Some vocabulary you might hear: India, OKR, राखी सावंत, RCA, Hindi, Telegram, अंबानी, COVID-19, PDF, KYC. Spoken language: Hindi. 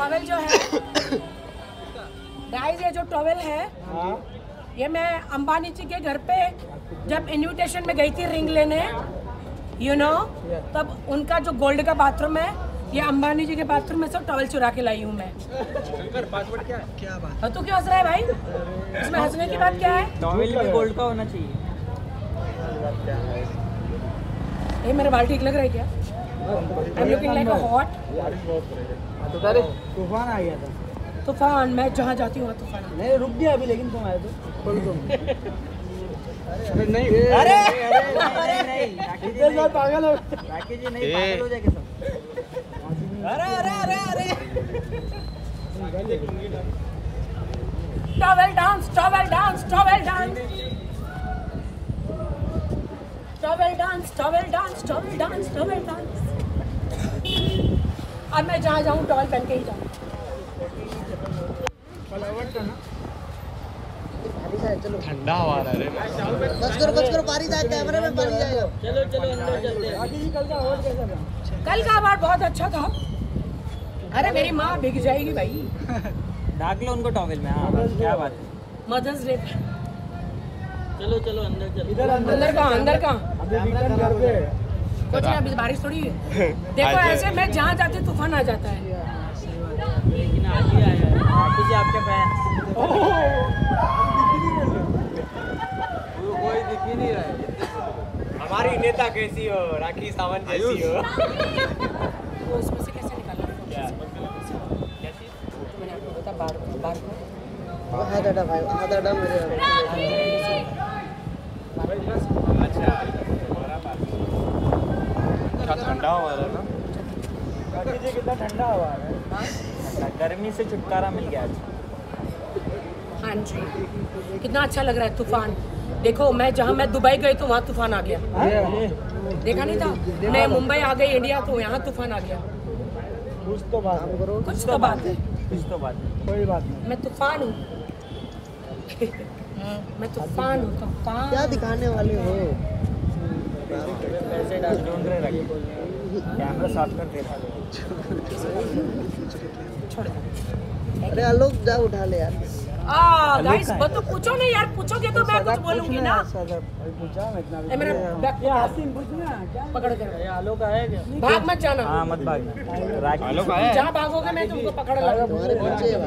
टॉवेल जो है गाइस, ये जो टॉवेल है ये मैं अंबानी जी के घर पे जब इन्विटेशन में गई थी रिंग लेने यू नो, तब उनका जो गोल्ड का बाथरूम है ये अंबानी जी के बाथरूम में सब टॉवेल चुरा के लाई हूँ मैं। क्या बात? तू क्यों हंस रहा है भाई? इसमें हंसने की बात क्या है? टॉवेल भी गोल्ड का होना चाहिए। ये मेरा बाल ठीक लग रहा है क्या? तूफान आ गया था। तूफान, मैं जहाँ जाती हूँ तूफान नहीं रुक गया अभी, लेकिन तुम आए तो नहीं पागल हो राखी जी, नहीं पागल हो जाएगा सब। अरे टॉवेल डांस। अब मैं जहाँ जाऊँ टॉवेल पहन के ही जाऊँ। चलो ठंडा हवा आ रहा है। करो बारिश आए कैमरे में पड़ जाएगा। चलो अंदर चलते हैं। कल का अवार्ड बहुत अच्छा था। अरे मेरी माँ भिग जाएगी भाई। डाक लो उनको टॉवेल में। हाँ क्या बात है, मदर्स डे। चलो अंदर का कुछ नहीं, अभी बारिश थोड़ी है। देखो ऐसे मैं जहाँ जाती तूफान आ जाता है। लेकिन आपके फैंस कोई दिख ही नहीं रहा है। हमारी नेता कैसी हो, राखी सावंत कैसी हो। वो उसमें से कैसे निकालना? ठंडा हवा है ना राखी जी, कितना ठंडा हवा है। गर्मी से छुटकारा मिल गया आज। हाँ जी, कितना अच्छा लग रहा है तूफान। देखो मैं जहाँ मैं दुबई गई तो वहाँ तूफान आ गया। देखा नहीं था, मैं मुंबई आ गई इंडिया तो यहाँ तूफान आ गया। कुछ तो बात है। कोई बात नहीं, मैं तूफान हूँ। क्या दिखाने वाले हो? कैमरा साफ कर दे। अरे आलोक जा उठा ले यार। गाइस तो पूछो नहीं यार, पूछोगे तो मैं कुछ बोलूंगी ना। पकड़ कर आलोक आया क्या? भाग मत जाना। हाँ मत भागना। जहाँ भागोगे मैं तुमको पकड़ लूंगा।